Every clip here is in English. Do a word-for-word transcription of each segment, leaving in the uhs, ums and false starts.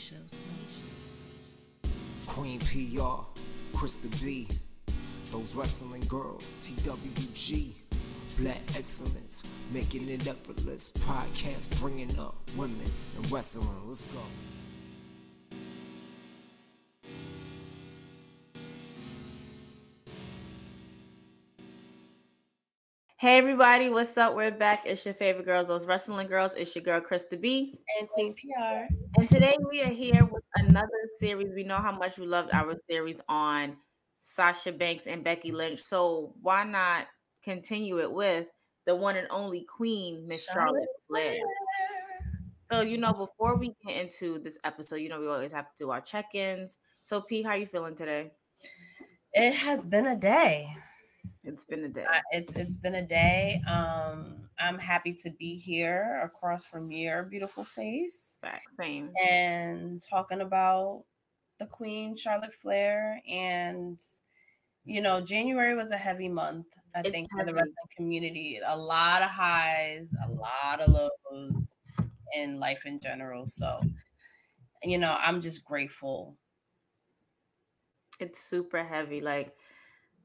shows. Queen P R, Krista B., Those Wrestling Girls, T W G, Black Excellence, making it effortless, podcast bringing up women and wrestling. Let's go. Hey everybody, what's up? We're back. It's your favorite girls, Those Wrestling Girls. It's your girl, Krista B. And Queen P R. And today we are here with another series. We know how much you loved our series on Sasha Banks and Becky Lynch. So why not continue it with the one and only Queen, Miss Charlotte Flair. So, you know, before we get into this episode, you know, we always have to do our check-ins. So, P, how are you feeling today? It has been a day. It's been a day. Uh, it's it's been a day. Um, I'm happy to be here across from your beautiful face. Back, same. And talking about the Queen, Charlotte Flair. And, you know, January was a heavy month, I it's think, heavy. for the wrestling community. A lot of highs, a lot of lows in life in general. So, you know, I'm just grateful. It's super heavy. Like,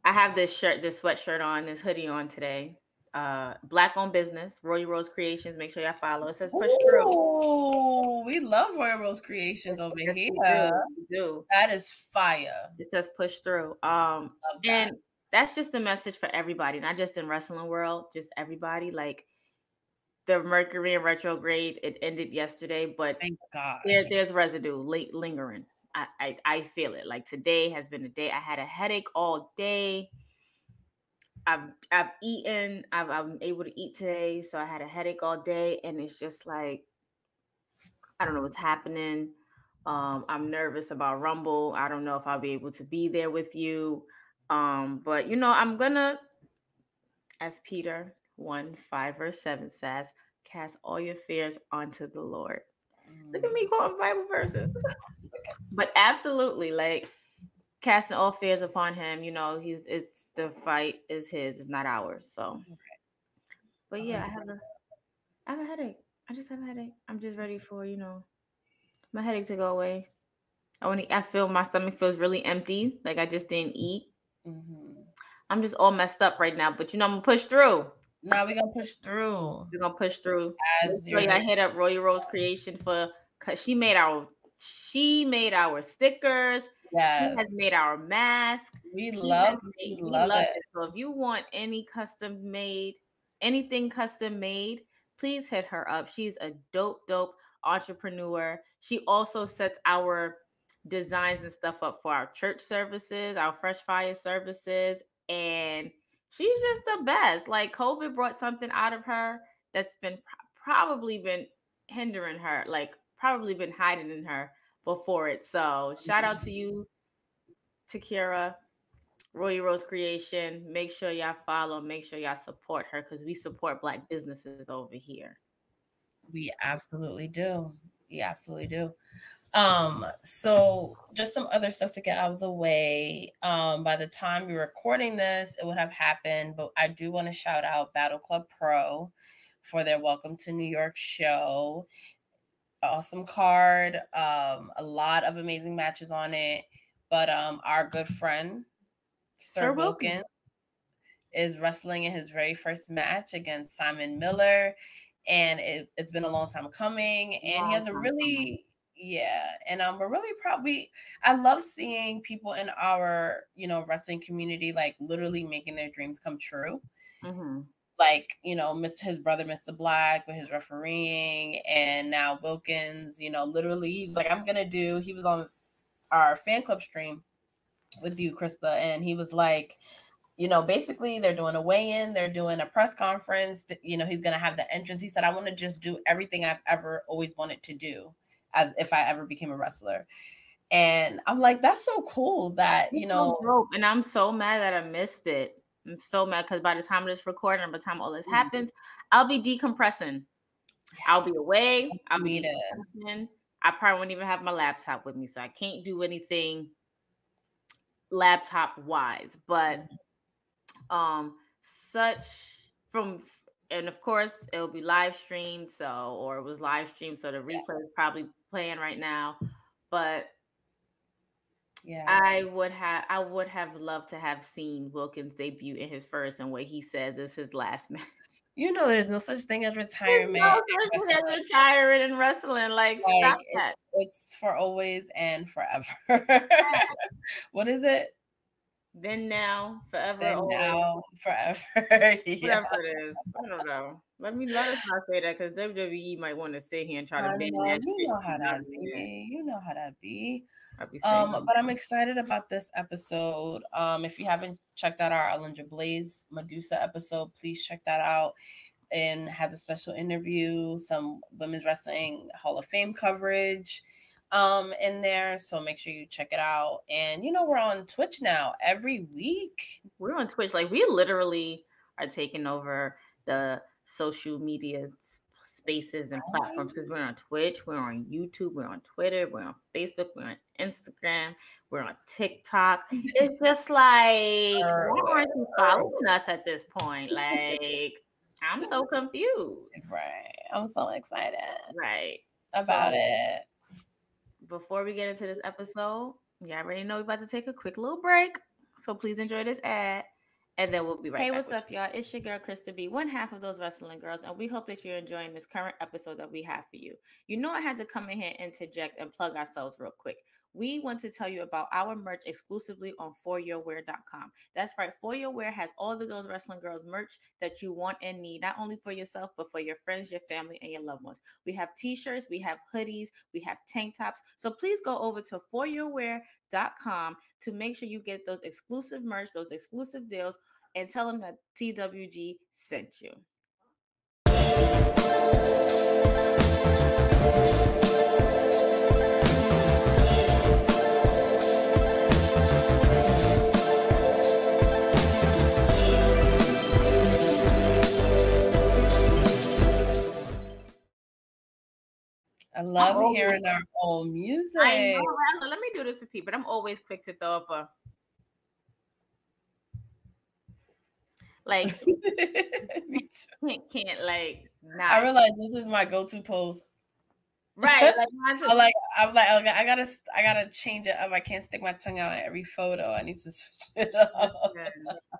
I have this shirt, this sweatshirt on, this hoodie on today. Uh, Black owned business, Royal Rose Creations. Make sure y'all follow. It says push through. Oh, we love Royal Rose Creations over yes, here. We do. We do. That is fire. It says push through. Um, that. And that's just the message for everybody, not just in wrestling world, just everybody. Like the Mercury in retrograde, it ended yesterday, but thank God there, there's residue late lingering. I, I, I feel it. Like today has been a day. I had a headache all day. I've I've eaten. I've I'm able to eat today, so I had a headache all day, and it's just like I don't know what's happening. Um, I'm nervous about Rumble. I don't know if I'll be able to be there with you, um, but you know I'm gonna, as Peter one five verse seven says, cast all your fears onto the Lord. Look at me quoting Bible verses. But absolutely, like casting all fears upon him. You know, he's it's the fight is his, it's not ours. So, okay. But yeah, I have a, I have a headache. I just have a headache. I'm just ready for you know, my headache to go away. I only I feel my stomach feels really empty, like I just didn't eat. Mm-hmm. I'm just all messed up right now. But you know, I'm gonna push through. Now nah, we're gonna push through. We're gonna push through. As so I hit up Royal Rose Creation for because she made our she made our stickers. Yes. She has made our mask. We she love, made, we love, love it. it. So if you want any custom made, anything custom made, please hit her up. She's a dope, dope entrepreneur. She also sets our designs and stuff up for our church services, our Fresh Fire services, and she's just the best. Like COVID brought something out of her that's been pro probably been hindering her, like probably been hiding in her before it. So shout out to you, Takira, Royal Rose Creation. Make sure y'all follow. Make sure y'all support her because we support Black businesses over here. We absolutely do. We absolutely do. Um, so just some other stuff to get out of the way. Um, by the time you're recording this, it would have happened, but I do want to shout out Battle Club Pro for their Welcome to New York show. Awesome card. Um, a lot of amazing matches on it, but, um, our good friend, Sir Wilkins, is wrestling in his very first match against Simon Miller. And it, it's been a long time coming and wow. He has a really... Yeah, and um, we're really proud. We, I love seeing people in our, you know, wrestling community, like literally making their dreams come true. Mm-hmm. Like, you know, Mister his brother, Mister Black, with his refereeing, and now Wilkins, you know, literally, like, I'm gonna do. He was on our fan club stream with you, Krista, and he was like, you know, basically they're doing a weigh-in, they're doing a press conference. You know, he's gonna have the entrance. He said, I want to just do everything I've ever always wanted to do. As if I ever became a wrestler. And I'm like, that's so cool that, you know. So and I'm so mad that I missed it. I'm so mad because by the time this recording and by the time all this mm-hmm. happens, I'll be decompressing. Yes. I'll be away. I'll be decompressing. I probably won't even have my laptop with me, so I can't do anything laptop-wise. But um, such from... And of course, it'll be live streamed, so or it was live streamed, so the replay is probably playing right now. But yeah, I would have I would have loved to have seen Wilkins debut in his first and what he says is his last match. You know, there's no such thing as retirement. There's no such thing as retiring and wrestling. Like, like stop it's, that. It's for always and forever. What is it? Then now, forever. Then always. Now, forever. Yeah. Whatever it is. I don't know. Let me let us not say that because W W E might want to sit here and try I to bend that. You know how that be. You know how that be. be um, that. But I'm excited about this episode. Um, if you haven't checked out our Alundra Blaze Medusa episode, please check that out. And has a special interview, some women's wrestling Hall of Fame coverage. Um, in there, so make sure you check it out. And you know, we're on Twitch now every week. We're on Twitch, like, we literally are taking over the social media spaces and platforms because we're on Twitch, we're on YouTube, we're on Twitter, we're on Facebook, we're on Instagram, we're on TikTok. It's just like, why aren't you following us at this point? Like, I'm so confused, right? I'm so excited, right? About so, it. Before we get into this episode, y'all already know we're about to take a quick little break. So please enjoy this ad, and then we'll be right hey, back. Hey, what's up, y'all? It's your girl, Krista B., one half of Those Wrestling Girls, and we hope that you're enjoying this current episode that we have for you. You know I had to come in here, interject, and plug ourselves real quick. We want to tell you about our merch exclusively on for your wear dot com. That's right. ForUrWear has all the Those Wrestling Girls merch that you want and need, not only for yourself, but for your friends, your family, and your loved ones. We have t-shirts, we have hoodies, we have tank tops. So please go over to for your wear dot com to make sure you get those exclusive merch, those exclusive deals, and tell them that T W G sent you. I love I'm hearing our old music. I know. Let me do this with people. I'm always quick to throw up a like. Me too. Can't, can't like. Nah. I realize this is my go-to pose. Right. Like, mine too. I'm like I'm like okay, I gotta I gotta change it up. I can't stick my tongue out in every photo. I need to switch it up. Listen,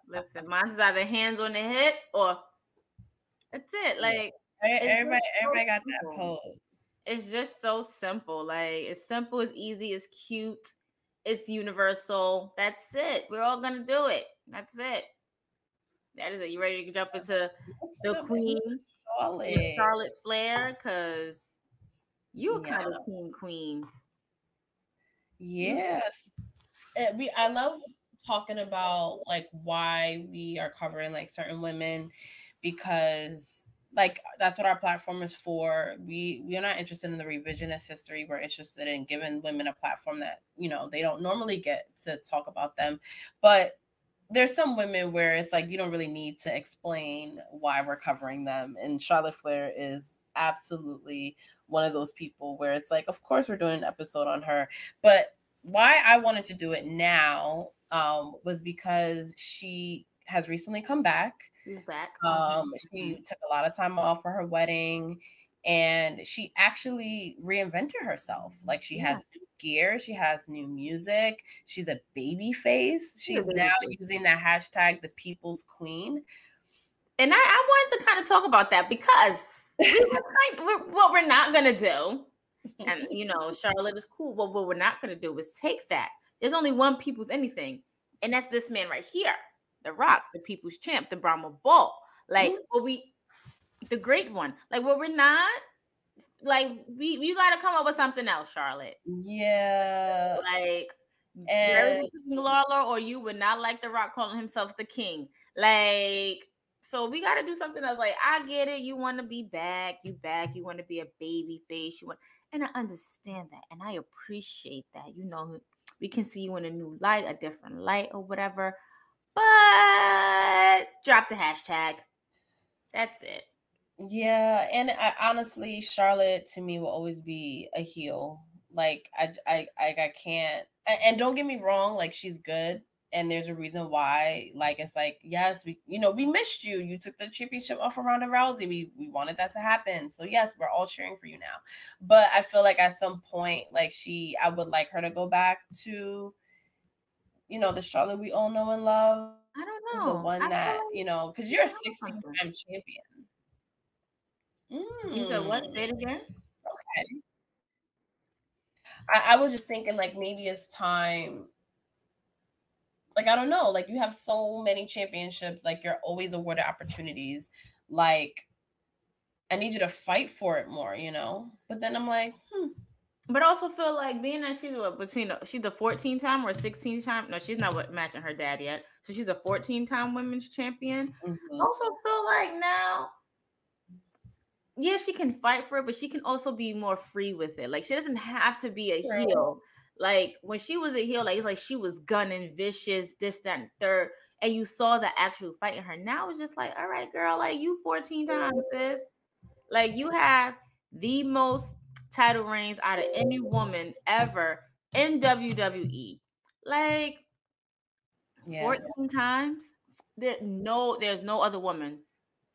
listen, mine's either hands on the hip or that's it. Like yeah. everybody, everybody got that pose. It's just so simple. Like, it's simple, it's easy, it's cute, it's universal. That's it. We're all gonna do it. That's it. That is it. You ready to jump into That's the Queen, Charlotte, Charlotte Flair? Cause you yeah. kind of queen, queen. Yes. It, we. I love talking about like why we are covering like certain women because. Like, that's what our platform is for. We we are not interested in the revisionist history. We're interested in giving women a platform that, you know, they don't normally get to talk about them. But there's some women where it's like, you don't really need to explain why we're covering them. And Charlotte Flair is absolutely one of those people where it's like, of course, we're doing an episode on her. But why I wanted to do it now um, was because she has recently come back. She's back. Um, she took a lot of time off for her wedding, and she actually reinvented herself. Like, she yeah. has new gear, she has new music. She's a baby face. She's, She's baby now face. using the hashtag The People's Queen. And I, I wanted to kind of talk about that because we were like, we're, what we're not gonna do, and you know, Charlotte is cool. Well, what we're not gonna do is take that. There's only one People's anything, and that's this man right here. The Rock, the People's Champ, the Brahma Bull, like mm-hmm. what we, the great one, like what we're not, like we, you got to come up with something else, Charlotte. Yeah, like and... Jerry Lawler, or you would not like The Rock calling himself the King. Like, so we got to do something else. Like, I get it, you want to be back, you back, you want to be a baby face, you want, and I understand that, and I appreciate that. You know, we can see you in a new light, a different light, or whatever. But drop the hashtag. That's it. Yeah, and I, honestly, Charlotte to me will always be a heel. Like I, I, I, I can't. And don't get me wrong. Like, she's good And there's a reason why, like, it's like, yes, we, you know, we missed you. You took the championship off of Ronda Rousey. We we wanted that to happen. So yes, we're all cheering for you now. But I feel like at some point, like she, I would like her to go back to, you know, the Charlotte we all know and love. I don't know. The one I that, know. You know, because you're a sixteen-time champion. Mm. You said what? Say it again. Okay. I, I was just thinking, like, maybe it's time. Like, I don't know. Like, you have so many championships. Like, you're always awarded opportunities. Like, I need you to fight for it more, you know? But then I'm like, hmm. But I also feel like being that she's what, between, she's a fourteen-time or sixteen-time. No, she's not what, matching her dad yet. So she's a fourteen-time women's champion. Mm-hmm. I also feel like now, yeah, she can fight for it, but she can also be more free with it. Like, she doesn't have to be a True. heel. Like, when she was a heel, like, it's like she was gunning, vicious, this, that, and third. And you saw the actual fight in her. Now it's just like, all right, girl, like, you fourteen times, sis. Like, you have the most title reigns out of any woman ever in W W E. Like, yeah. fourteen times? There, no, there's no other woman.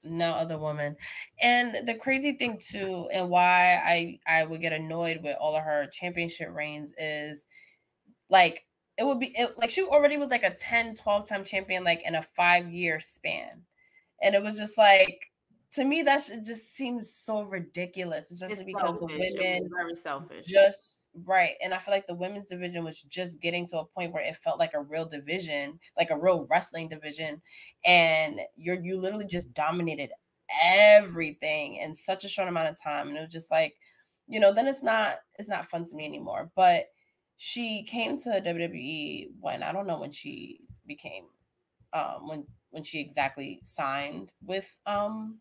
No other woman. And the crazy thing too, and why I I would get annoyed with all of her championship reigns is, like, it would be it, like she already was like a ten, twelve time champion, like in a five year span, and it was just like, to me that should just seems so ridiculous, especially it's because selfish. the women very selfish, just right. And I feel like the women's division was just getting to a point where it felt like a real division, like a real wrestling division, and you're you literally just dominated everything in such a short amount of time, and it was just like, you know, then it's not it's not fun to me anymore. But she came to W W E when I don't know when she became, um, when when she exactly signed with um.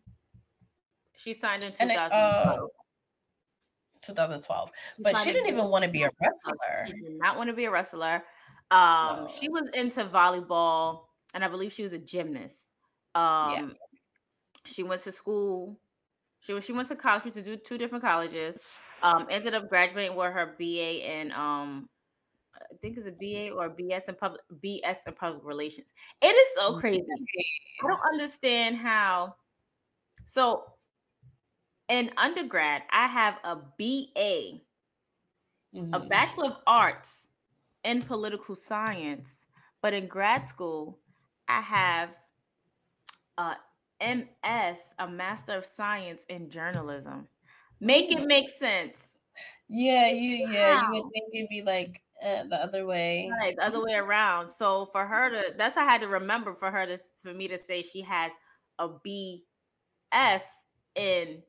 She signed in two thousand twelve. Uh, twenty twelve. She but she didn't even want to be a wrestler. She did not want to be a wrestler. Um, no. She was into volleyball, and I believe she was a gymnast. Um, yeah. She went to school. She, she went to college. She went to do two different colleges. Um, ended up graduating with her B A in, um, I think it's a B A or B S in public, B S in public relations. It is so crazy. Yes. I don't understand how. So, in undergrad, I have a B A, mm-hmm. a Bachelor of Arts in Political Science. But in grad school, I have a M S, a Master of Science in Journalism. Make it make sense. Yeah, you yeah, wow. you would think it'd be like uh, the other way. Right, the other way around. So for her to, that's what I had to remember for her to, for me to say she has a B S in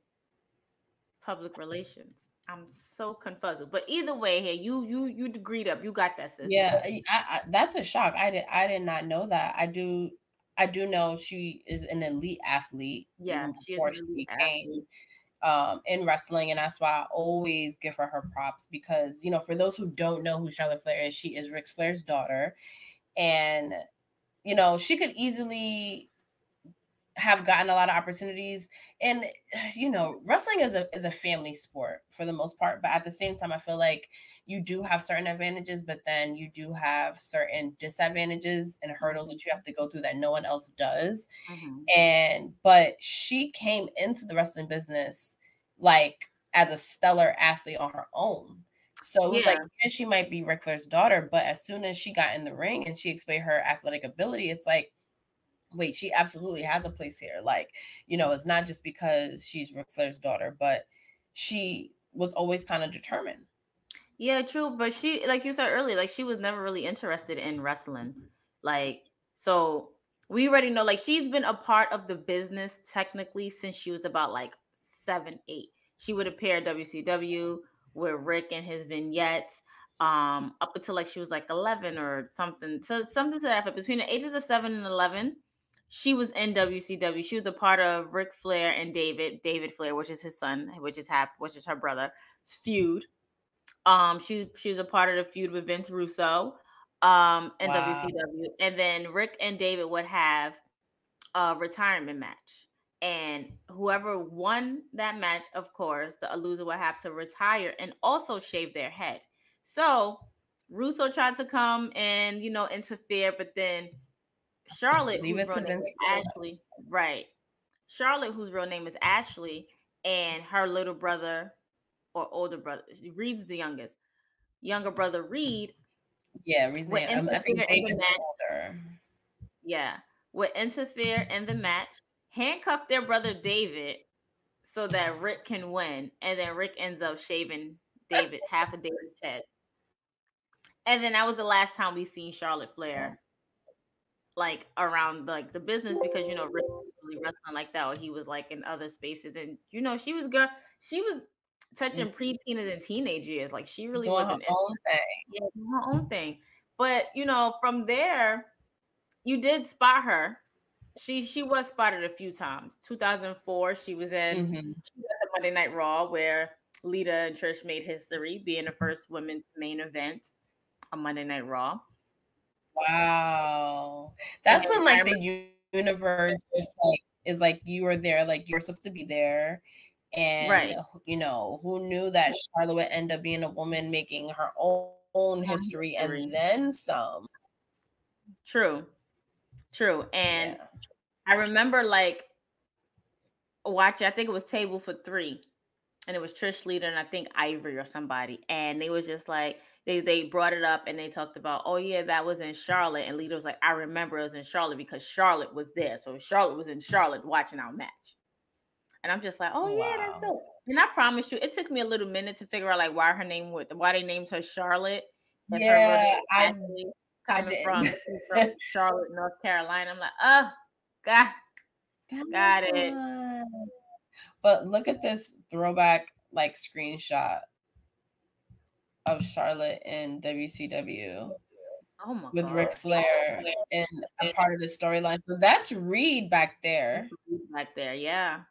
public relations. I'm so confused, but either way, here you you you degreed up. You got that, sis. Yeah, I, I, that's a shock. I did I did not know that. I do I do know she is an elite athlete. Yeah, before she, she became um, in wrestling, and that's why I always give her her props because, you know, for those who don't know who Charlotte Flair is, she is Ric Flair's daughter, and you know she could easily have gotten a lot of opportunities. And, you know, wrestling is a is a family sport for the most part. But at the same time, I feel like you do have certain advantages, but then you do have certain disadvantages and hurdles that you have to go through that no one else does. Mm-hmm. And but she came into the wrestling business like as a stellar athlete on her own. So it was yeah. like, yeah, she might be Ric Flair's daughter, but as soon as she got in the ring and she explained her athletic ability, it's like, wait, she absolutely has a place here. Like, you know, it's not just because she's Ric Flair's daughter, but she was always kind of determined. Yeah, true. But she, like you said earlier, like she was never really interested in wrestling. Like, so we already know, like she's been a part of the business technically since she was about like seven, eight. She would appear at W C W with Rick and his vignettes. Um, up until like she was like eleven or something. So something to that effect. Between the ages of seven and eleven. She was in W C W. She was a part of Ric Flair and David, David Flair, which is his son, which is half, which is her brother's feud. Um, she she was a part of the feud with Vince Russo, um, in wow. W C W. And then Rick and David would have a retirement match, and whoever won that match, of course, the loser would have to retire and also shave their head. So Russo tried to come and, you know, interfere, but then Charlotte, whose real name is Ashley, right? Charlotte, whose real name is Ashley, and her little brother or older brother, Reed's the youngest, younger brother Reed. Yeah, Reed's um, I think David's older. Yeah, would interfere in the match, handcuff their brother David so that Rick can win, and then Rick ends up shaving David half of David's head. And then that was the last time we seen Charlotte Flair, like around like the business, because you know Rick was really wrestling like that, or he was like in other spaces, and you know she was girl, she was touching pre-teens and teenage years, like she really doing wasn't her own thing, yeah, doing her own thing. But you know from there, you did spot her. She she was spotted a few times. two thousand four, she was in mm-hmm. she was at the Monday Night Raw where Lita and Trish made history, being the first women's main event on Monday Night Raw. Wow, that's when like the universe just like is like you were there, like you were supposed to be there, and right. you know who knew that Charlotte would end up being a woman making her own, own history and then some. True. True. And yeah. I remember like watching, I think it was Table for Three, and it was Trish, Lita, and I think Ivory or somebody. And they was just like, they they brought it up and they talked about, oh yeah, that was in Charlotte. And Lita was like, I remember it was in Charlotte because Charlotte was there. So Charlotte was in Charlotte watching our match. And I'm just like, oh wow. yeah, that's dope. And I promise you, it took me a little minute to figure out like why her name would, why they named her Charlotte. Yeah, her I actually, coming from, from Charlotte, North Carolina. I'm like, oh, got, got it. But look at this throwback like screenshot of Charlotte in W C W oh my with God. Ric Flair oh and a part of the storyline. So that's Reed back there. Back there, yeah.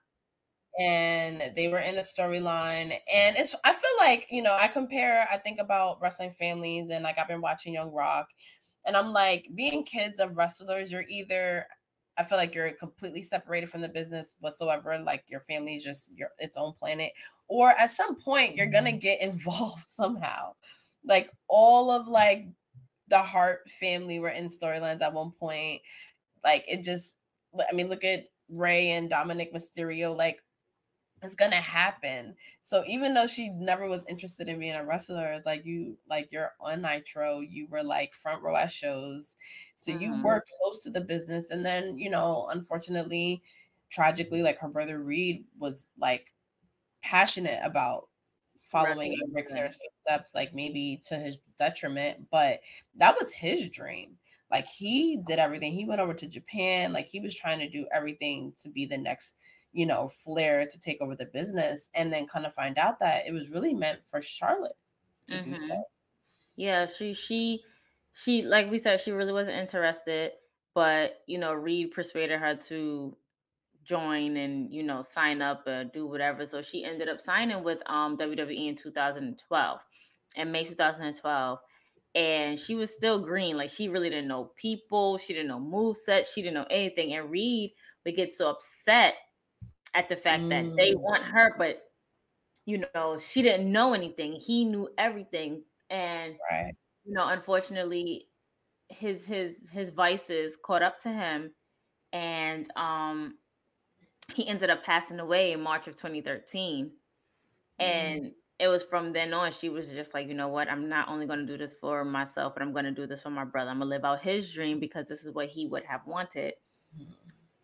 And they were in a storyline, and it's I feel like, you know, I compare, I think about wrestling families, and like I've been watching Young Rock. And I'm like, being kids of wrestlers, you're either, I feel like you're completely separated from the business whatsoever. Like your family is just your its own planet. Or at some point, you're going to get involved somehow. Like all of like the Hart family were in storylines at one point. Like it just, I mean, look at Rey and Dominic Mysterio. Like it's going to happen. So even though she never was interested in being a wrestler, it's like you, like you're on Nitro, you were like front row at shows. So mm. you were close to the business. And then, you know, unfortunately, tragically, like her brother Reed was like passionate about following in Ric Flair's footsteps, like maybe to his detriment, but that was his dream. Like he did everything. He went over to Japan. Like he was trying to do everything to be the next, you know, Flair, to take over the business, and then kind of find out that it was really meant for Charlotte to mm-hmm. do so. Yeah, she, she, she, like we said, she really wasn't interested, but, you know, Reed persuaded her to join and, you know, sign up or do whatever. So she ended up signing with um, W W E in two thousand twelve, in May two thousand twelve, and she was still green. Like, she really didn't know people. She didn't know movesets. She didn't know anything. And Reed would get so upset at the fact that mm. they want her, but you know, she didn't know anything. He knew everything. And right. you know, unfortunately, his his his vices caught up to him, and um he ended up passing away in March of twenty thirteen. Mm. And it was from then on, she was just like, you know what, I'm not only gonna do this for myself, but I'm gonna do this for my brother. I'm gonna live out his dream because this is what he would have wanted. Mm.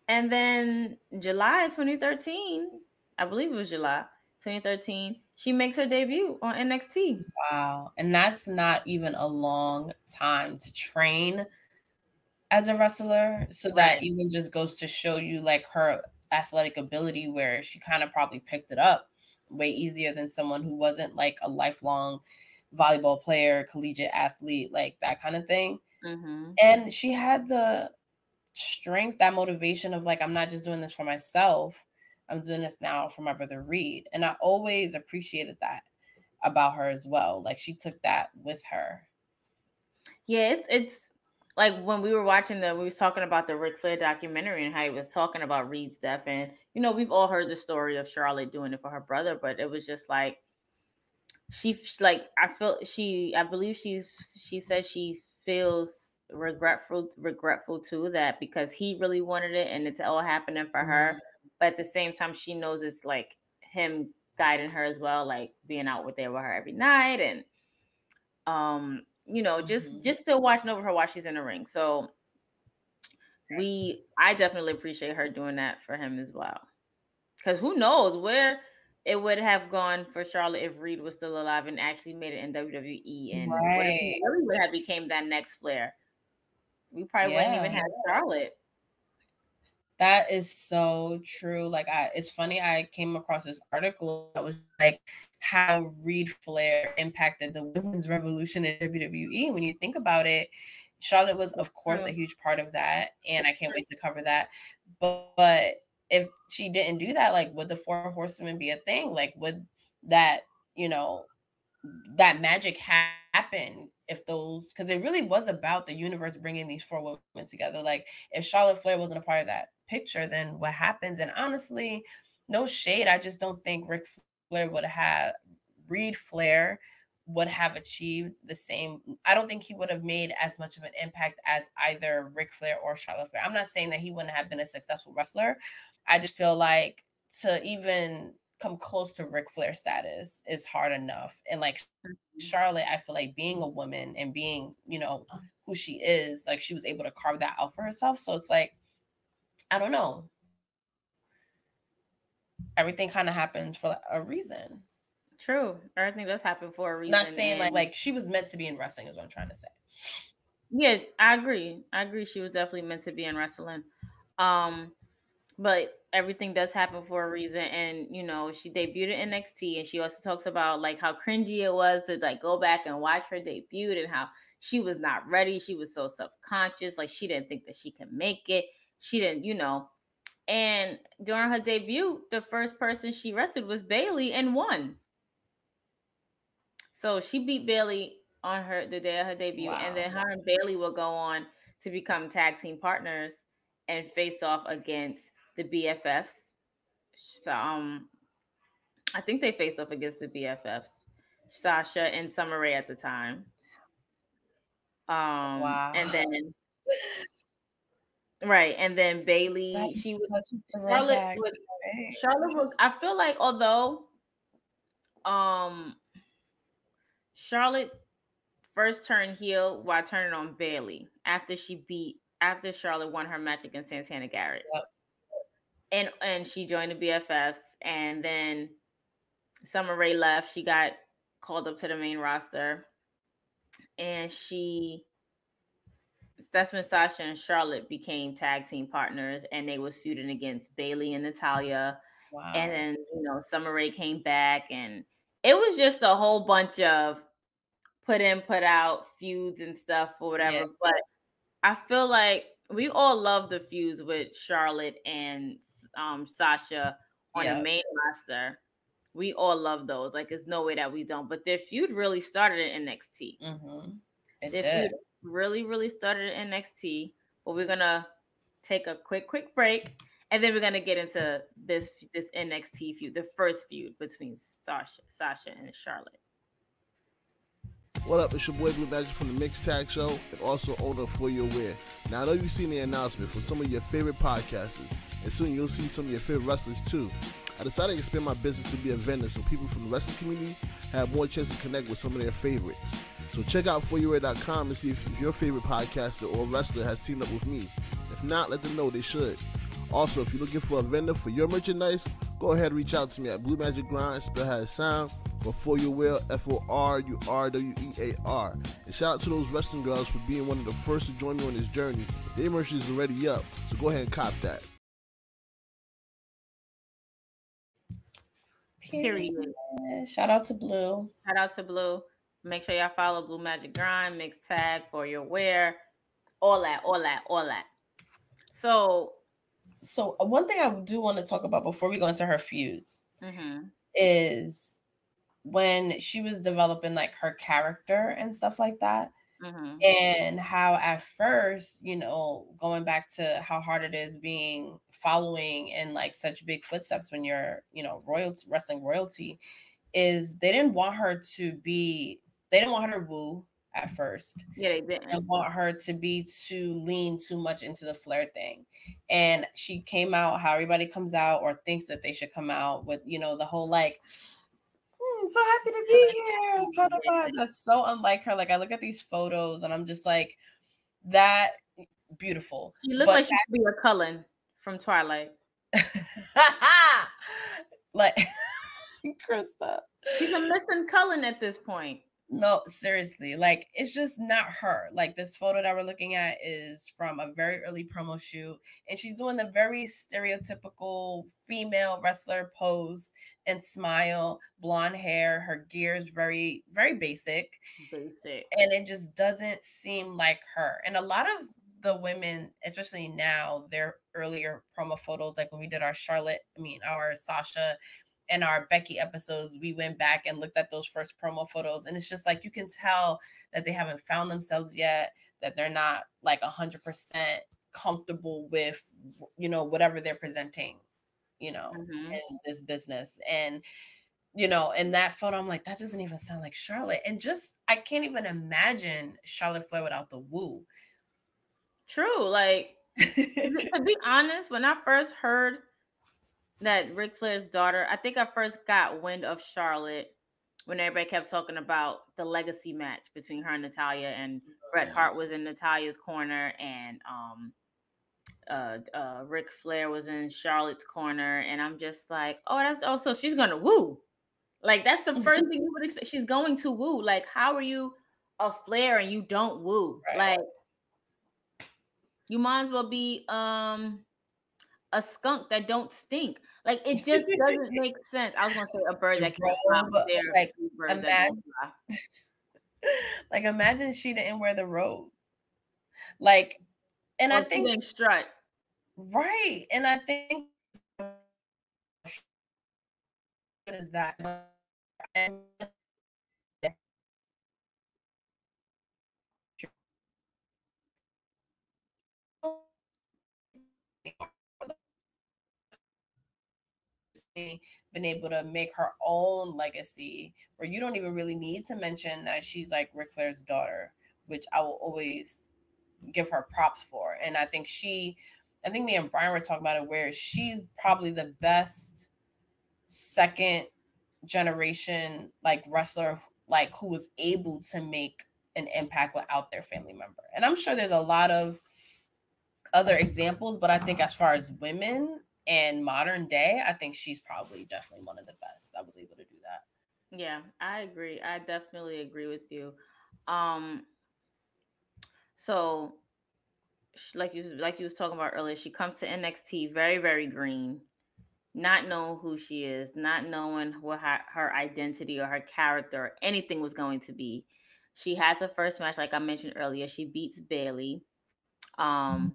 And then July twenty thirteen, I believe it was July twenty thirteen, she makes her debut on N X T. Wow. And that's not even a long time to train as a wrestler. So that even just goes to show you like her athletic ability, where she kind of probably picked it up way easier than someone who wasn't like a lifelong volleyball player, collegiate athlete, like that kind of thing. Mm-hmm. And she had the strength, that motivation of like, I'm not just doing this for myself, I'm doing this now for my brother Reed. And I always appreciated that about her as well. Like she took that with her. Yeah, it's, it's like when we were watching the, we was talking about the Ric Flair documentary and how he was talking about Reed's death. And, you know, we've all heard the story of Charlotte doing it for her brother, but it was just like, she like I feel she I believe she's she says she feels regretful regretful too, that because he really wanted it and it's all happening for her, but at the same time she knows it's like him guiding her as well, like being out with there with her every night and um you know just mm-hmm. just still watching over her while she's in the ring. So we I definitely appreciate her doing that for him as well, because who knows where it would have gone for Charlotte if Reed was still alive and actually made it in W W E, and right. what if he really would have became that next Flair. We probably yeah. wouldn't even have Charlotte. That is so true. Like, I, it's funny, I came across this article that was like how Reed Flair impacted the women's revolution in W W E. When you think about it, Charlotte was, of course, a huge part of that, and I can't wait to cover that. But, but if she didn't do that, like, would the Four Horsewomen be a thing? Like, would that, you know, that magic happen if those, because it really was about the universe bringing these four women together. Like, if Charlotte Flair wasn't a part of that picture, then what happens? And honestly, no shade, I just don't think Ric Flair would have, Reed Flair would have achieved the same. I don't think he would have made as much of an impact as either Ric Flair or Charlotte Flair. I'm not saying that he wouldn't have been a successful wrestler. I just feel like to even come close to Ric Flair status is hard enough. And like Charlotte, I feel like being a woman and being, you know, who she is, like she was able to carve that out for herself. So it's like, I don't know. Everything kind of happens for a reason. True. Everything does happen for a reason. Not saying and like like she was meant to be in wrestling is what I'm trying to say. Yeah, I agree. I agree. She was definitely meant to be in wrestling. Um, but everything does happen for a reason. And, you know, she debuted in N X T, and she also talks about like how cringy it was to like go back and watch her debut and how she was not ready. She was so self-conscious. Like she didn't think that she could make it. She didn't, you know. And during her debut, the first person she wrestled was Bayley and won. So she beat Bayley on her the day of her debut, wow. and then her and Bayley will go on to become tag team partners and face off against the B F Fs. So um, I think they faced off against the B F Fs, Sasha and Summer Rae at the time. Um, wow. And then right, and then Bayley. That's she would Charlotte. Would, Charlotte. Would, I feel like although um. Charlotte first turned heel while turning on Bayley after she beat after Charlotte won her match against Santana Garrett, yep. and and she joined the B F Fs, and then Summer Rae left. She got called up to the main roster, and she that's when Sasha and Charlotte became tag team partners, and they was feuding against Bayley and Natalya, wow. and then you know Summer Rae came back, and it was just a whole bunch of put in, put out feuds and stuff or whatever. Yeah. But I feel like we all love the feuds with Charlotte and um, Sasha on yeah. the main roster. We all love those. Like, there's no way that we don't. But their feud really started in N X T. Mm-hmm. It their did. feud really, really started in N X T. But we're going to take a quick, quick break. And then we're going to get into this this N X T feud, the first feud between Sasha, Sasha and Charlotte. What up, it's your boy Blue Magic from the Mixed Tag Show and also owner of ForUrWear. Now, I know you've seen the announcement from some of your favorite podcasters, and soon you'll see some of your favorite wrestlers too. I decided to expand my business to be a vendor so people from the wrestling community have more chance to connect with some of their favorites. So check out For You Wear dot com and see if your favorite podcaster or wrestler has teamed up with me. If not, let them know they should. Also, if you're looking for a vendor for your merchandise, go ahead and reach out to me at Blue Magic Grind, spell how it sound, or ForUrWear, F O R U R W E A R. And shout out to those wrestling girls for being one of the first to join me on this journey. Their merch is already up, so go ahead and cop that. Period. Shout out to Blue. Shout out to Blue. Make sure y'all follow Blue Magic Grind, Mix Tag, ForUrWear, all that, all that, all that. So... So one thing I do want to talk about before we go into her feuds mm-hmm. is when she was developing like her character and stuff like that mm-hmm. and how at first, you know, going back to how hard it is being following in like such big footsteps when you're, you know, royalty, wrestling royalty, is they didn't want her to be, they didn't want her to woo at first. Yeah, they didn't. They didn't want her to be too lean too much into the Flair thing. And she came out how everybody comes out or thinks that they should come out with, you know, the whole like, mm, so happy to be here. Blah, blah, blah. That's so unlike her. Like, I look at these photos and I'm just like, that beautiful. She looked like she could be a Cullen from Twilight. Like, Krista. She's a missing Cullen at this point. No, seriously. Like, it's just not her. Like, this photo that we're looking at is from a very early promo shoot. And she's doing the very stereotypical female wrestler pose and smile, blonde hair. Her gear is very, very basic. Basic. And it just doesn't seem like her. And a lot of the women, especially now, their earlier promo photos, like when we did our Charlotte, I mean, our Sasha and our Becky episodes, we went back and looked at those first promo photos. And it's just like, you can tell that they haven't found themselves yet, that they're not like a hundred percent comfortable with, you know, whatever they're presenting, you know, mm-hmm. in this business. And, you know, in that photo, I'm like, that doesn't even sound like Charlotte. And just, I can't even imagine Charlotte Flair without the woo. True. Like, to be honest, when I first heard that Ric Flair's daughter, I think I first got wind of Charlotte when everybody kept talking about the legacy match between her and Natalya, and Bret Hart was in Natalya's corner, and um, uh, uh, Ric Flair was in Charlotte's corner, and I'm just like, oh, that's oh, so she's gonna woo, like that's the first thing you would expect. She's going to woo. Like, how are you a Flair and you don't woo? Right. Like, you might as well be um. a skunk that don't stink. Like, it just doesn't make sense. I was gonna say a bird that can't fly. Like, imagine, like imagine she didn't wear the robe. Like, and or I think didn't strut. Right, and I think is that. And, been able to make her own legacy where you don't even really need to mention that she's like Ric Flair's daughter, which I will always give her props for. And I think she, I think me and Brian were talking about it, where she's probably the best second generation like wrestler, like who was able to make an impact without their family member. And I'm sure there's a lot of other examples, but I think as far as women and modern day, I think she's probably definitely one of the best that was able to do that. Yeah, I agree. I definitely agree with you. Um, so, like you like you was talking about earlier, she comes to N X T very, very green, not knowing who she is, not knowing what her, her identity or her character or anything was going to be. She has her first match, like I mentioned earlier. She beats Bayley. Um,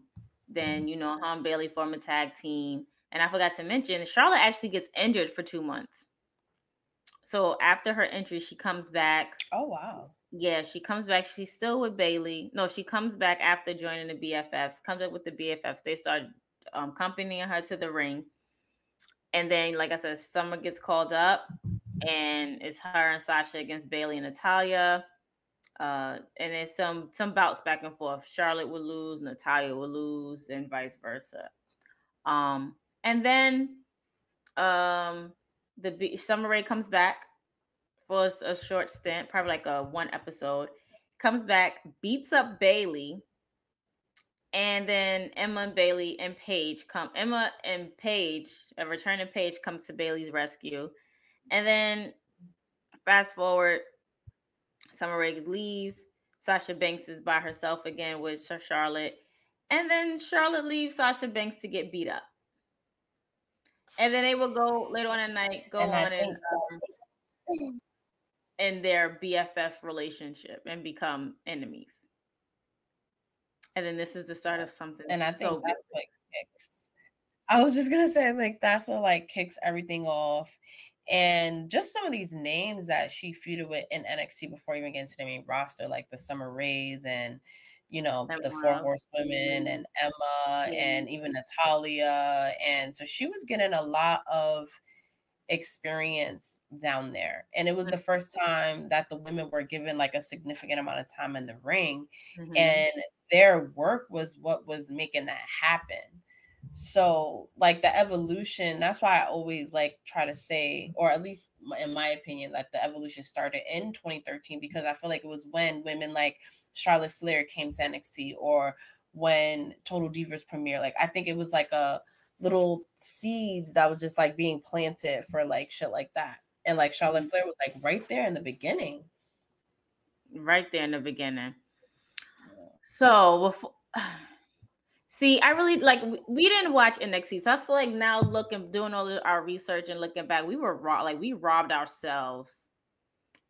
then, you know, her and Bayley form a tag team. And I forgot to mention, Charlotte actually gets injured for two months. So after her injury, she comes back. Oh, wow. Yeah, she comes back. She's still with Bayley. No, she comes back after joining the B F Fs, comes up with the B F Fs. They start um, accompanying her to the ring. And then, like I said, Summer gets called up. And it's her and Sasha against Bayley and Natalya. Uh, and there's some some bouts back and forth. Charlotte will lose, Natalya will lose, and vice versa. Um, and then um, the B- Summer Rae comes back for a, a short stint, probably like a one episode. Comes back, beats up Bayley, and then Emma and Bayley and Paige come. Emma and Paige, a returning Paige, comes to Bayley's rescue, and then fast forward. Summer Rae leaves. Sasha Banks is by herself again with Charlotte. And then Charlotte leaves Sasha Banks to get beat up. And then they will go later on at night, go and on and, um, in their B F F relationship and become enemies. And then this is the start of something. And I think so that's what kicks. I was just going to say, like, that's what, like, kicks everything off. And just some of these names that she feuded with in N X T before even getting to the main roster, like the Summer Rays and, you know, Emma. The Four Horsewomen and Emma, yeah. And even Natalya. And so she was getting a lot of experience down there. And it was the first time that the women were given like a significant amount of time in the ring, mm-hmm. and their work was what was making that happen. So like the evolution, that's why I always like try to say, or at least in my opinion, that the evolution started in twenty thirteen, because I feel like it was when women like Charlotte Flair came to N X T, or when Total Divas premiered. Like I think it was like a little seeds that was just like being planted for like shit like that. And like Charlotte Flair was like right there in the beginning. Right there in the beginning. So before, see, I really like, we didn't watch N X T. So I feel like now looking, doing all our research and looking back, we were raw, like we robbed ourselves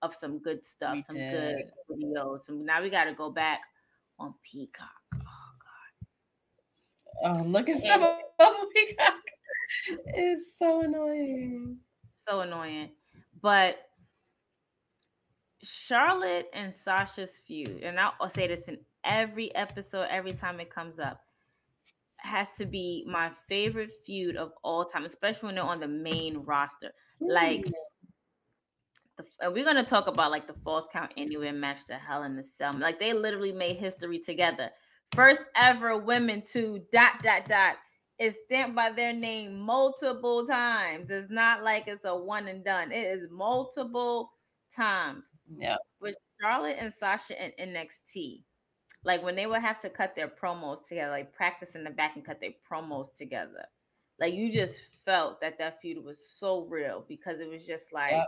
of some good stuff, we some did. good videos. And now we got to go back on Peacock. Oh, look at stuff on Peacock. It's so annoying. So annoying. But Charlotte and Sasha's feud, and I'll say this in every episode, every time it comes up, has to be my favorite feud of all time, especially when they're on the main roster. Like, the, and we're going to talk about, like, the Falls Count Anywhere match to Hell in the Cell. Like, they literally made history together. First ever women to dot, dot, dot is stamped by their name multiple times. It's not like it's a one and done. It is multiple times. Yeah. With Charlotte and Sasha in N X T, like when they would have to cut their promos together, like practice in the back and cut their promos together. Like you just felt that that feud was so real because it was just like. Yep.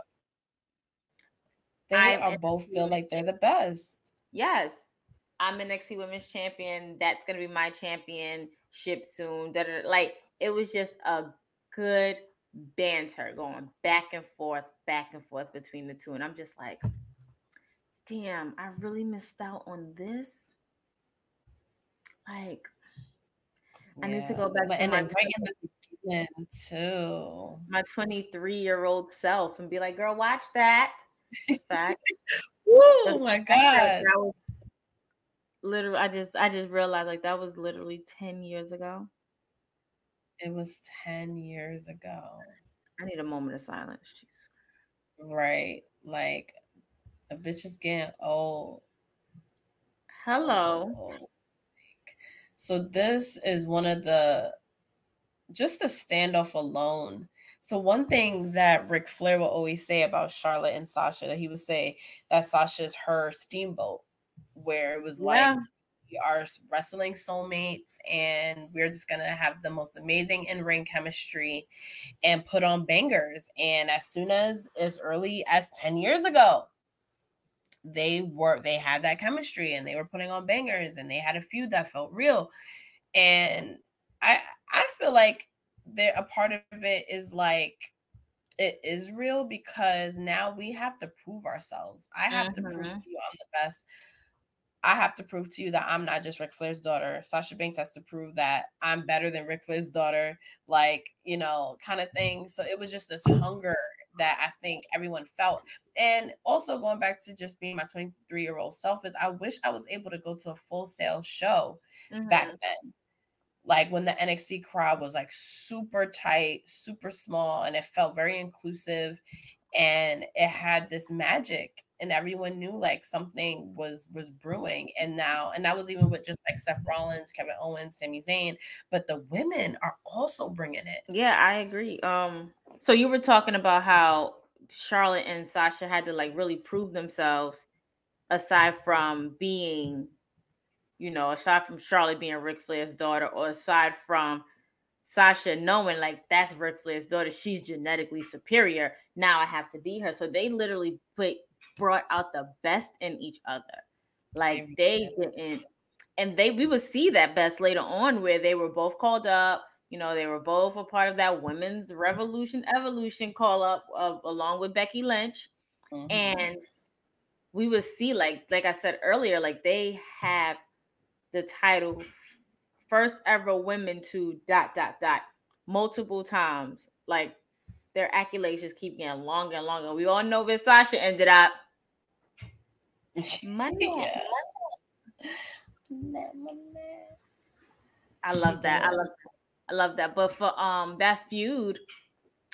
They I'm are both feel like they're the best. Yes. I'm N X T Women's Champion. That's going to be my championship soon. Da, da, da. Like, it was just a good banter going back and forth, back and forth between the two. And I'm just like, damn, I really missed out on this. Like, yeah. I need to go back but, to and my, right too. my twenty-three-year-old self and be like, girl, watch that. In fact, oh, my God. Literally, I just I just realized like that was literally ten years ago. It was ten years ago. I need a moment of silence. Jeez. Right. Like a bitch is getting old. Hello. Old. So this is one of the just the standoff alone. So one thing that Ric Flair will always say about Charlotte and Sasha, that he would say that Sasha's her steamboat. Where it was like, yeah. we are wrestling soulmates and we're just going to have the most amazing in-ring chemistry and put on bangers. And as soon as, as early as ten years ago, they were, they had that chemistry and they were putting on bangers and they had a feud that felt real. And I, I feel like there, a part of it is like, it is real because now we have to prove ourselves. I have mm-hmm. to prove to you I'm the best. I have to prove to you that I'm not just Ric Flair's daughter. Sasha Banks has to prove that I'm better than Ric Flair's daughter, like, you know, kind of thing. So it was just this hunger that I think everyone felt. And also going back to just being my twenty-three-year-old self is I wish I was able to go to a Full Sail show mm-hmm. back then. Like when the N X T crowd was like super tight, super small, and it felt very inclusive. And it had this magic. And everyone knew like something was was brewing, and now and that was even with just like Seth Rollins, Kevin Owens, Sami Zayn, but the women are also bringing it. Yeah, I agree. Um, so you were talking about how Charlotte and Sasha had to like really prove themselves, aside from being, you know, aside from Charlotte being Ric Flair's daughter, or aside from Sasha knowing like that's Ric Flair's daughter, she's genetically superior. Now I have to be her. So they literally put. brought out the best in each other. Like they didn't, and they we would see that best later on where they were both called up, you know, they were both a part of that women's revolution evolution call up of along with Becky Lynch. Mm-hmm. And we would see like like I said earlier, like they have the title first ever women to dot dot dot multiple times. Like their accolades just keep getting longer and longer. We all know where Sasha ended up. Monday. Yeah. I love that. I love that. I love that. But for um that feud,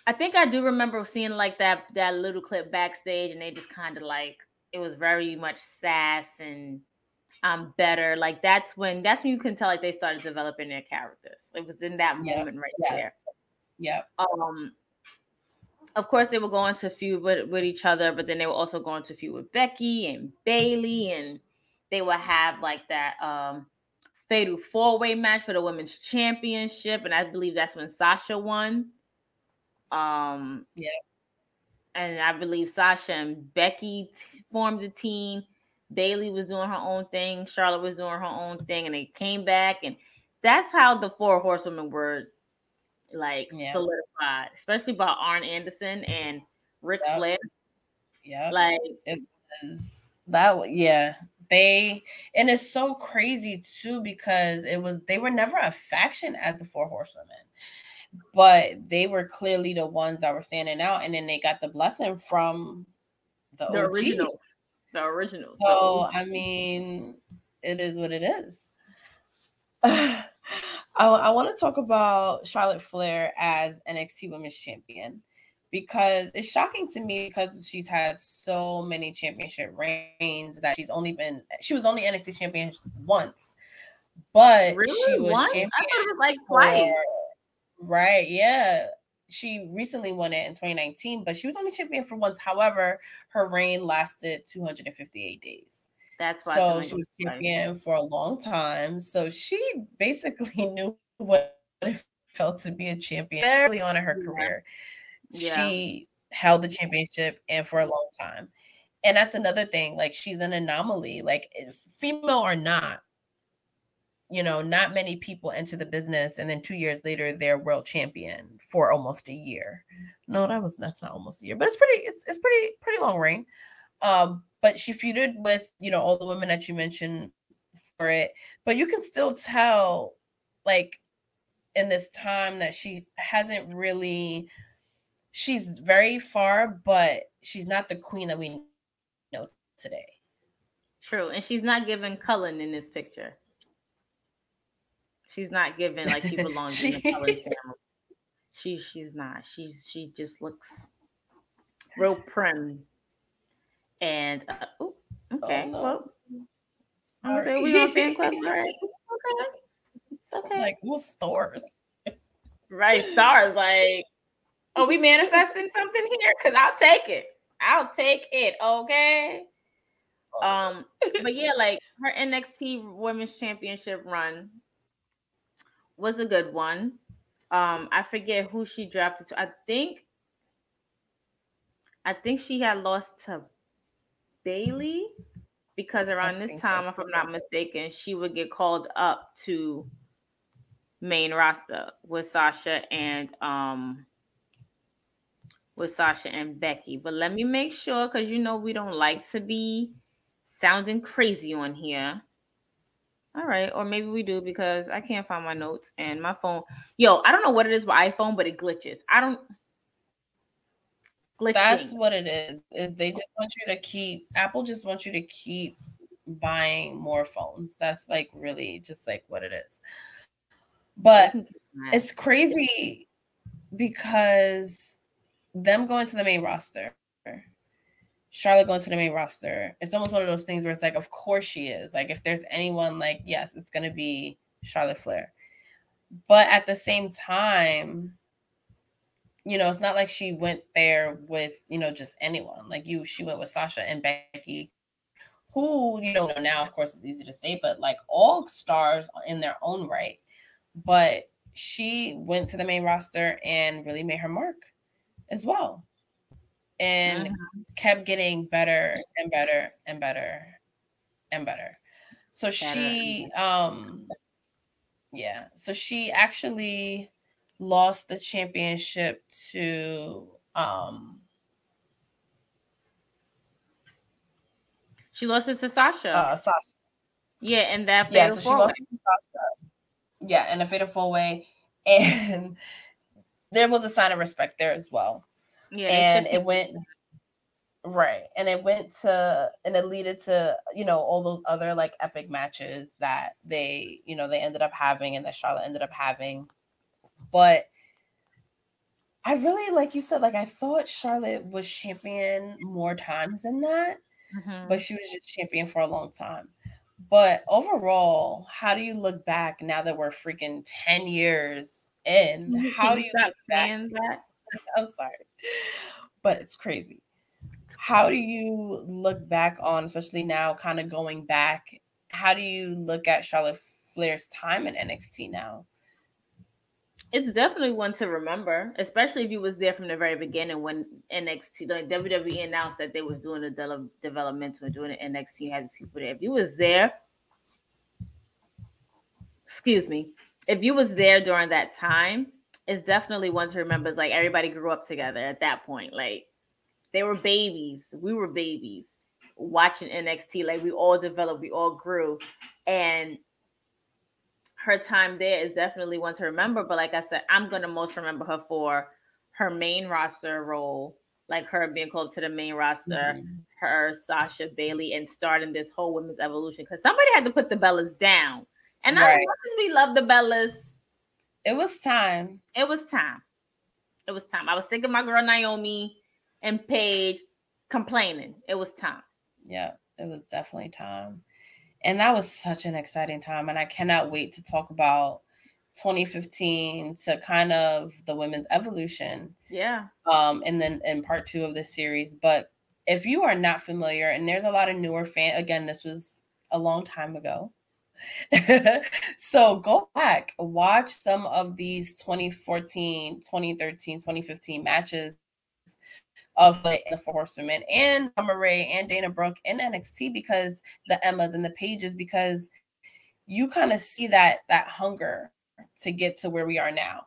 I think I do remember seeing like that that little clip backstage, and they just kind of like, it was very much sass and um better. Like that's when that's when you can tell like they started developing their characters. It was in that yeah, moment right yeah. there. Yeah. Um. Of course, they were going to feud with, with each other, but then they were also going to feud with Becky and Bayley, and they would have like that um fatal four-way match for the women's championship, and I believe that's when Sasha won. Um, yeah, and I believe Sasha and Becky t- formed a team. Bayley was doing her own thing. Charlotte was doing her own thing, and they came back, and that's how the Four Horsewomen were like yeah. solidified, especially by Arn Anderson and Ric yep. Flair. Yeah, like it was that. Yeah, they and it's so crazy too because it was they were never a faction as the Four Horsewomen. But they were clearly the ones that were standing out, and then they got the blessing from the, the originals. The originals. So I mean, it is what it is. I, I want to talk about Charlotte Flair as N X T Women's Champion because it's shocking to me because she's had so many championship reigns that she's only been she was only N X T champion once, but really? she was once? champion I thought it was like twice. Right, yeah. She recently won it in twenty nineteen, but she was only champion for once. However, her reign lasted two hundred fifty-eight days. That's why so she was champion for a long time. So she basically knew what it felt to be a champion early on in her career. Yeah. She held the championship and for a long time. And that's another thing. Like, she's an anomaly. Like, female or not, you know, not many people enter the business, and then two years later, they're world champion for almost a year. No, that was that's not almost a year, but it's pretty. It's it's pretty pretty long reign. Um, but she feuded with you know all the women that you mentioned for it, but you can still tell, like, in this time that she hasn't really. She's very far, but she's not the queen that we know today. True, and she's not given Cullen in this picture. She's not given like she belongs she, in the color family. She she's not. She's she just looks real prim. And uh, oh, okay. Oh, no. Well, I was like, we on fan club, right? Okay, it's okay. Like we're stars, right? Stars. Like, are we manifesting something here? Because I'll take it. I'll take it. Okay. Um, but yeah, like her N X T Women's Championship run was a good one. Um, I forget who she dropped it to. I think, I think she had lost to Bayley because around this time, if I'm not mistaken, she would get called up to main roster with Sasha and um, with Sasha and Becky. But let me make sure, because you know we don't like to be sounding crazy on here. All right, or maybe we do because I can't find my notes and my phone. Yo, I don't know what it is with iPhone, but it glitches. I don't. Glitching. That's what it is. Is they just want you to keep Apple just wants you to keep buying more phones. That's like really just like what it is. But it's crazy because them going to the main roster. Charlotte going to the main roster. It's almost one of those things where it's like, of course she is. Like, if there's anyone, like, yes, it's going to be Charlotte Flair. But at the same time, you know, it's not like she went there with, you know, just anyone. Like, you, she went with Sasha and Becky, who, you know, now, of course, it's easy to say, but, like, all stars in their own right. But she went to the main roster and really made her mark as well. And mm-hmm. kept getting better and better and better and better. So better. she, um, yeah. So she actually lost the championship to. Um, she lost it to Sasha. Uh, Sasha. Yeah, and that yeah, fatal so four she lost way. It to Sasha. Yeah, and a fatal four way, and there was a sign of respect there as well. Yeah, and it went right, and it went to, and it leaded to, you know, all those other like epic matches that they, you know, they ended up having and that Charlotte ended up having. But I really, like you said, like I thought Charlotte was champion more times than that, mm-hmm. but she was just champion for a long time. But overall, how do you look back now that we're freaking ten years in? How do you look back? That? I'm sorry, but it's crazy. How do you look back on, especially now kind of going back, how do you look at Charlotte Flair's time in N X T now? It's definitely one to remember, especially if you was there from the very beginning when N X T, like W W E announced that they was doing the de- developmental and doing the N X T and had these people there. If you was there, excuse me, if you was there during that time, it's definitely one to remember. It's like everybody grew up together at that point. Like they were babies. We were babies watching N X T. Like we all developed, we all grew. And her time there is definitely one to remember. But like I said, I'm going to most remember her for her main roster role, like her being called to the main roster, mm-hmm. her, Sasha, Bayley, and starting this whole women's evolution. Because somebody had to put the Bellas down. And right. I love we love the Bellas. It was time. It was time. It was time. I was sick of my girl Naomi and Paige complaining. It was time. Yeah, it was definitely time. And that was such an exciting time. And I cannot wait to talk about twenty fifteen to kind of the women's evolution. Yeah. Um, and then in part two of this series. But if you are not familiar, and there's a lot of newer fans, again, this was a long time ago. So go back, watch some of these twenty fourteen, twenty thirteen, twenty fifteen matches of the four Horsewomen and Summer Rae and Dana Brooke in N X T, because the Emmas and the Paiges, because you kind of see that that hunger to get to where we are now.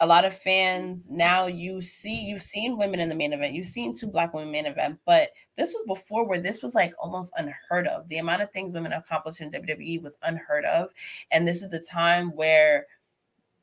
A lot of fans now, you see, you've seen women in the main event, you've seen two black women main event, but this was before where this was like almost unheard of. The amount of things women accomplished in W W E was unheard of, and this is the time where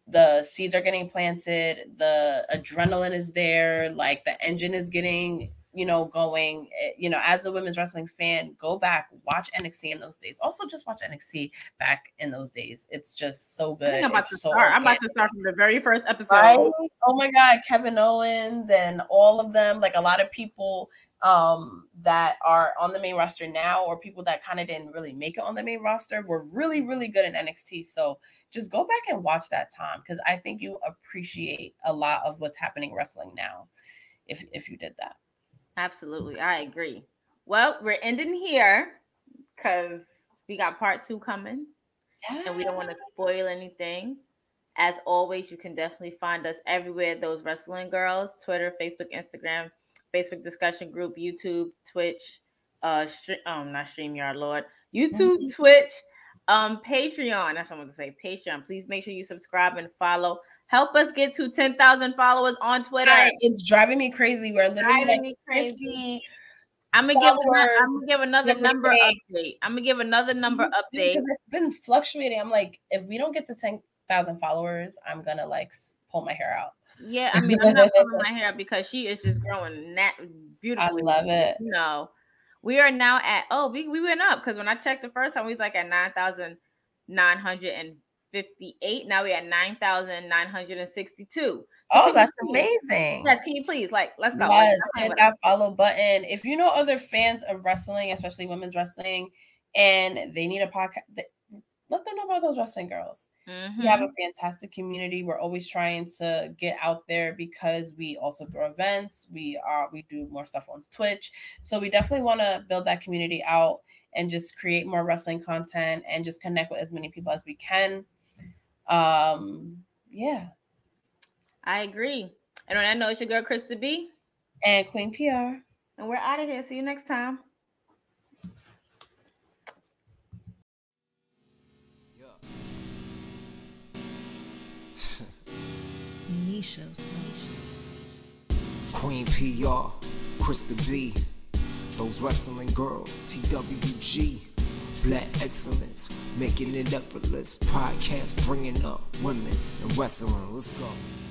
the seeds are getting planted, the adrenaline is there, like the engine is getting, you know, going. You know, as a women's wrestling fan, go back, watch N X T in those days. Also, just watch N X T back in those days. It's just so good. I think I'm about, to, so start. I'm about to start from the very first episode. Right? Oh my God, Kevin Owens and all of them. Like a lot of people um, that are on the main roster now, or people that kind of didn't really make it on the main roster, were really, really good in N X T. So just go back and watch that time, because I think you appreciate a lot of what's happening in wrestling now if if you did that. Absolutely. I agree. Well, we're ending here because we got part two coming, yeah. and we don't want to spoil anything. As always, you can definitely find us everywhere. Those Wrestling Girls, Twitter, Facebook, Instagram, Facebook discussion group, YouTube, Twitch, uh, stream, um, not StreamYard, Lord, YouTube, mm-hmm. Twitch, um, Patreon. That's what I'm going to say. Patreon. Please make sure you subscribe and follow. Help us get to ten thousand followers on Twitter. I, it's driving me crazy. We're literally like fifty. I'm gonna give I'm gonna give another number update. I'm gonna give another number update because it's been fluctuating. I'm like, if we don't get to ten thousand followers, I'm gonna like pull my hair out. Yeah, I mean, I'm not pulling my hair because she is just growing that beautifully. I love it. You know, we are now at oh, we we went up because when I checked the first time, we was like at nine thousand nine hundred and. fifty-eight. Now we at nine thousand nine hundred sixty-two. So oh, that's please, amazing. Yes, can you please, like, let's go. Yes, hit that follow button. If you know other fans of wrestling, especially women's wrestling, and they need a podcast, let them know about Those Wrestling Girls. Mm-hmm. We have a fantastic community. We're always trying to get out there because we also throw events. We are we do more stuff on Twitch. So we definitely want to build that community out and just create more wrestling content and just connect with as many people as we can. Um, yeah, I agree. And on that note, it's your girl Krista B. and Queen P R, and we're out of here. See you next time. Yeah. Queen P R, Krista B, Those Wrestling Girls, T W G. Black excellence, making it effortless. Podcast bringing up women and wrestling. Let's go.